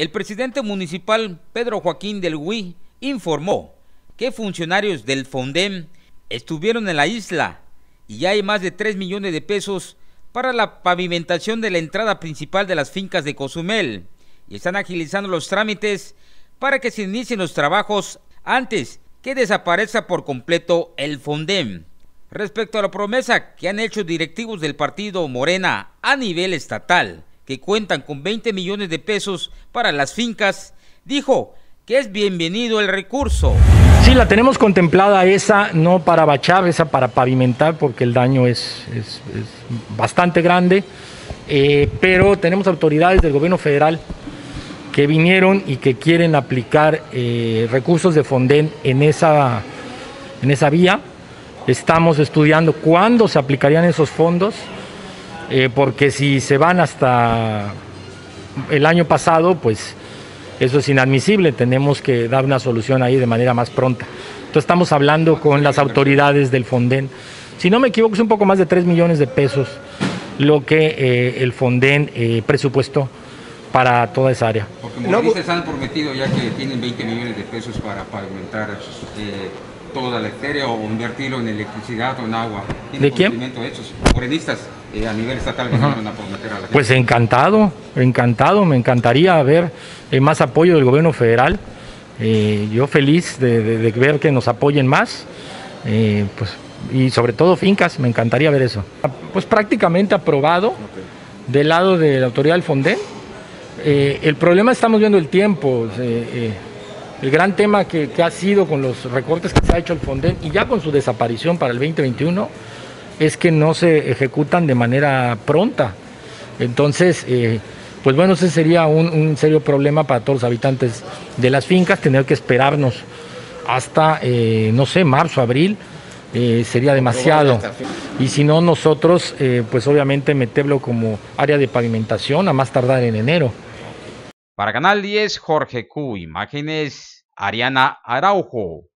El presidente municipal Pedro Joaquín del Huí informó que funcionarios del Fondem estuvieron en la isla y ya hay más de 3 millones de pesos para la pavimentación de la entrada principal de las fincas de Cozumel y están agilizando los trámites para que se inicien los trabajos antes que desaparezca por completo el Fondem. Respecto a la promesa que han hecho directivos del partido Morena a nivel estatal, que cuentan con 20 millones de pesos para las fincas, dijo que es bienvenido el recurso. Sí, la tenemos contemplada esa, no para bachar, esa para pavimentar, porque el daño es bastante grande, pero tenemos autoridades del gobierno federal que vinieron y que quieren aplicar recursos de Fonden en esa vía. Estamos estudiando cuándo se aplicarían esos fondos, porque si se van hasta el año pasado, pues eso es inadmisible, tenemos que dar una solución ahí de manera más pronta. Entonces estamos hablando con las autoridades del Fonden. Si no me equivoco, es un poco más de 3 millones de pesos lo que el Fonden presupuestó para toda esa área. Porque morenistas han prometido ya que tienen 20 millones de pesos para pavimentar toda la hectárea o invertirlo en electricidad o en agua. ¿De quién? Morenistas a nivel estatal van a prometer a la gente. Pues encantado, me encantaría ver más apoyo del gobierno federal. Yo feliz de ver que nos apoyen más, pues, y sobre todo fincas, me encantaría ver eso. Pues prácticamente aprobado del lado de la autoridad del Fonden. El problema estamos viendo el tiempo, el gran tema que ha sido con los recortes que se ha hecho el Fonden y ya con su desaparición para el 2021 es que no se ejecutan de manera pronta. Entonces, pues bueno, ese sería un serio problema para todos los habitantes de las fincas, tener que esperarnos hasta, no sé, marzo, abril, sería demasiado. Y si no, nosotros, pues obviamente meterlo como área de pavimentación a más tardar en enero. Para Canal 10, Jorge Ku, imágenes Ariana Araujo.